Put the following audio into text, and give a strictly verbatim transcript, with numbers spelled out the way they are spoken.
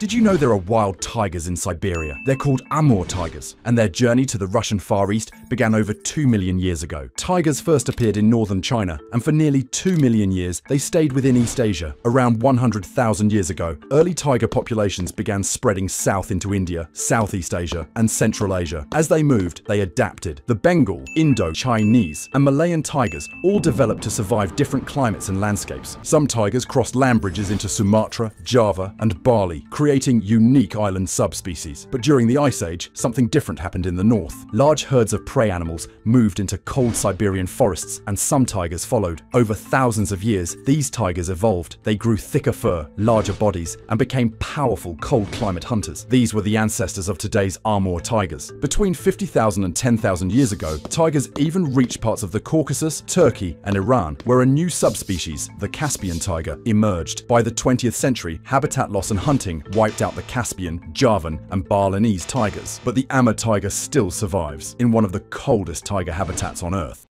Did you know there are wild tigers in Siberia? They're called Amur tigers, and their journey to the Russian Far East began over two million years ago. Tigers first appeared in northern China, and for nearly two million years, they stayed within East Asia. Around one hundred thousand years ago, early tiger populations began spreading south into India, Southeast Asia, and Central Asia. As they moved, they adapted. The Bengal, Indochinese, and Malayan tigers all developed to survive different climates and landscapes. Some tigers crossed land bridges into Sumatra, Java, and Bali, creating unique island subspecies. But during the Ice Age, something different happened in the north. Large herds of prey animals moved into cold Siberian forests, and some tigers followed. Over thousands of years, these tigers evolved. They grew thicker fur, larger bodies, and became powerful cold climate hunters. These were the ancestors of today's Amur tigers. Between fifty thousand and ten thousand years ago, tigers even reached parts of the Caucasus, Turkey, and Iran, where a new subspecies, the Caspian tiger, emerged. By the twentieth century, habitat loss and hunting wiped out the Caspian, Javan, and Balinese tigers, but the Amur tiger still survives in one of the coldest tiger habitats on Earth.